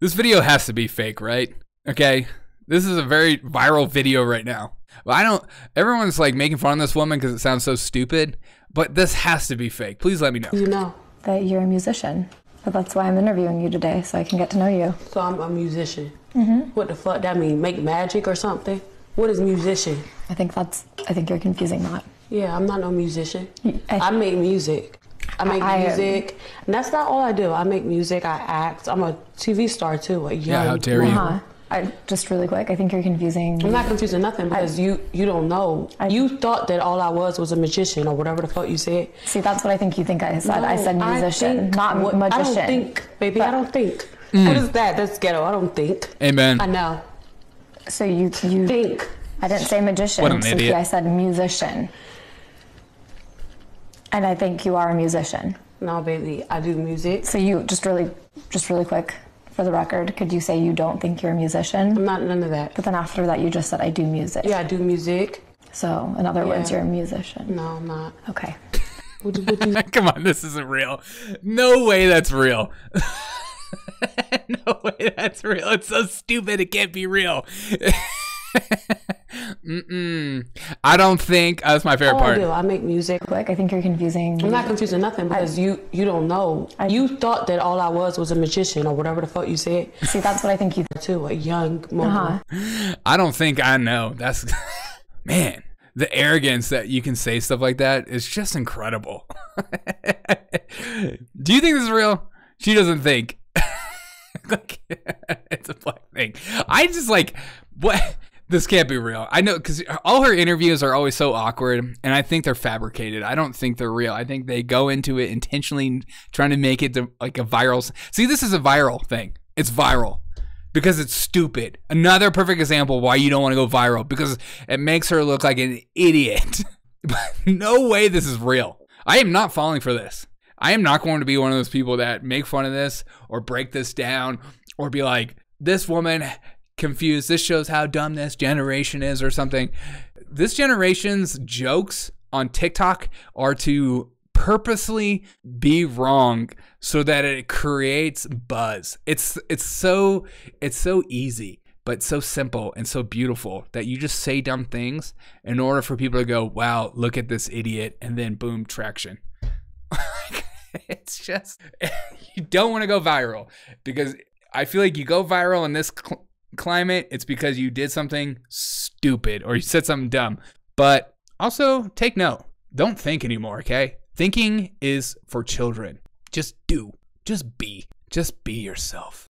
This video has to be fake, right? Okay, this is a very viral video right now. Well, everyone's like making fun of this woman because it sounds so stupid, but this has to be fake. Please let me know. You know that you're a musician, but that's why I'm interviewing you today, so I can get to know you. So I'm a musician. Mm-hmm. What the fuck that mean? Make magic or something? What is musician? I think you're confusing that. Yeah, I'm not no musician. I make music. I make music. And that's not all I do. I make music, I act. I'm a TV star too. Yeah, how dare you. Just really quick, I think you're confusing. I'm not confusing nothing because you don't know. You thought that all I was a magician or whatever the fuck you said. See, that's what I think you think I said. No, I said musician, not magician. I don't think, baby. I don't think. What is that? That's ghetto. I don't think. Amen. I know. So you think. I didn't say magician. What an idiot. I said musician. And I think you are a musician. No, baby. I do music. So you, just really quick. For the record, could you say you don't think you're a musician? I'm not, none of that. But then after that, you just said, I do music. Yeah, I do music. So, in other words, you're a musician. No, I'm not. Okay. Come on, this isn't real. No way that's real. No way that's real. It's so stupid, it can't be real. I don't think that's my favorite part. I do. I make music. Quick, I think you're confusing. I'm not confusing nothing because you don't know. You thought that all I was a magician or whatever the fuck you said. See, that's what I think you too. A young woman. I don't think I know. That's man, the arrogance that you can say stuff like that is just incredible. Do you think this is real? She doesn't think. Like, it's a black thing. I just like what. This can't be real. I know, because all her interviews are always so awkward, and I think they're fabricated. I don't think they're real. I think they go into it intentionally trying to make it like a viral. See, this is a viral thing. It's viral because it's stupid. Another perfect example why you don't want to go viral, because it makes her look like an idiot. But no way this is real. I am not falling for this. I am not going to be one of those people that make fun of this or break this down or be like, this woman... confused. This shows how dumb this generation is or something. This generation's jokes on TikTok are to purposely be wrong so that it creates buzz. It's so easy, but so simple and so beautiful that you just say dumb things in order for people to go, wow, look at this idiot, and then boom, traction. It's just, you don't want to go viral because I feel like you go viral in this climate, it's because you did something stupid or you said something dumb. But also take note, don't think anymore. Okay, thinking is for children. Just be yourself.